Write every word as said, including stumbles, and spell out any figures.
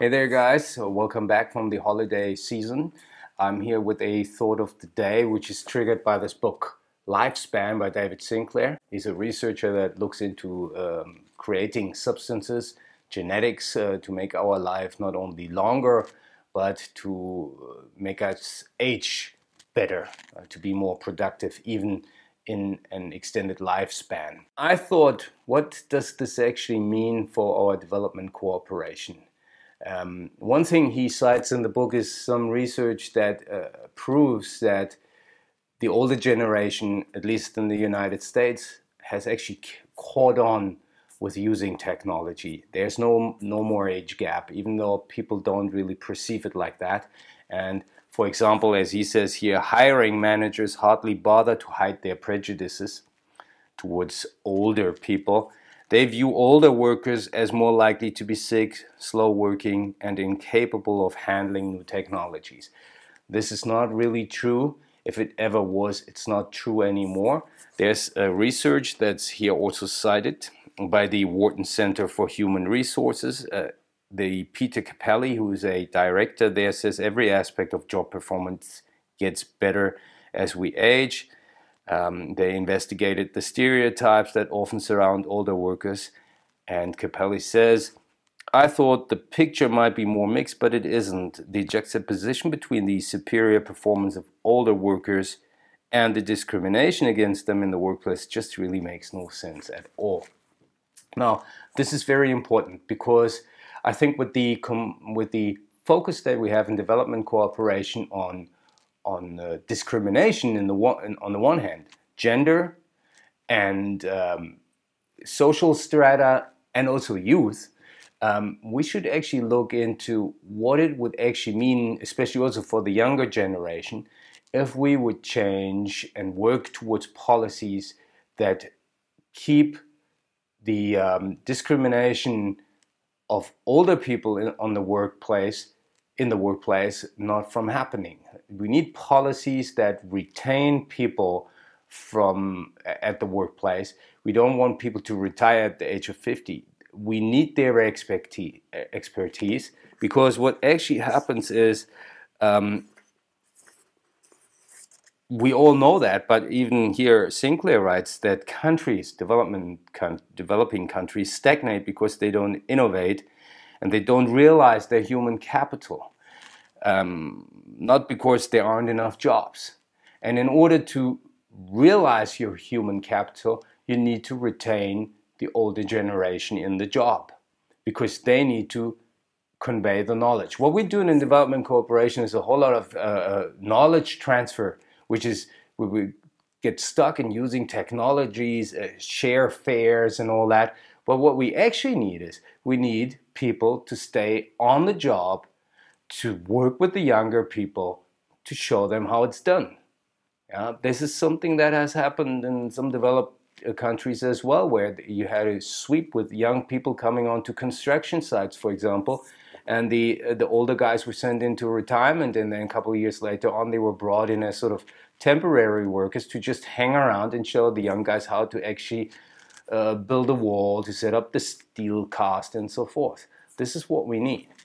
Hey there guys, so welcome back from the holiday season. I'm here with a thought of the day which is triggered by this book, Lifespan by David Sinclair. He's a researcher that looks into um, creating substances, genetics, uh, to make our life not only longer, but to make us age better, uh, to be more productive even in an extended lifespan. I thought, what does this actually mean for our development cooperation? Um, one thing he cites in the book is some research that uh, proves that the older generation, at least in the United States, has actually caught on with using technology. There's no, no more age gap, even though people don't really perceive it like that. And for example, as he says here, hiring managers hardly bother to hide their prejudices towards older people. They view older workers as more likely to be sick, slow working, and incapable of handling new technologies. This is not really true. If it ever was, it's not true anymore. There's a research that's here also cited by the Wharton Center for Human Resources. Uh, the Peter Capelli, who is a director there, says every aspect of job performance gets better as we age. Um, they investigated the stereotypes that often surround older workers, and Capelli says, I thought the picture might be more mixed, but it isn't. The juxtaposition between the superior performance of older workers and the discrimination against them in the workplace just really makes no sense at all. Now, this is very important because I think with the, com with the focus that we have in development cooperation on on uh, discrimination in the one, on the one hand, gender and um, social strata, and also youth, um, we should actually look into what it would actually mean, especially also for the younger generation, if we would change and work towards policies that keep the um, discrimination of older people in, on the workplace in the workplace not from happening. We need policies that retain people from at the workplace. We don't want people to retire at the age of fifty. We need their expertise, because what actually happens is, um, we all know that, but even here Sinclair writes that countries, development, con- developing countries stagnate because they don't innovate and they don't realize their human capital, um, not because there aren't enough jobs. And in order to realize your human capital, you need to retain the older generation in the job, because they need to convey the knowledge. What we're doing in development cooperation is a whole lot of uh, knowledge transfer, which is we, we get stuck in using technologies, uh, share fairs and all that. But what we actually need is, we need people to stay on the job, to work with the younger people, to show them how it's done. Yeah? This is something that has happened in some developed uh, countries as well, where you had a sweep with young people coming onto construction sites, for example, and the, uh, the older guys were sent into retirement, and then a couple of years later on they were brought in as sort of temporary workers to just hang around and show the young guys how to actually Uh, build a wall, to set up the steel cast and so forth. This is what we need.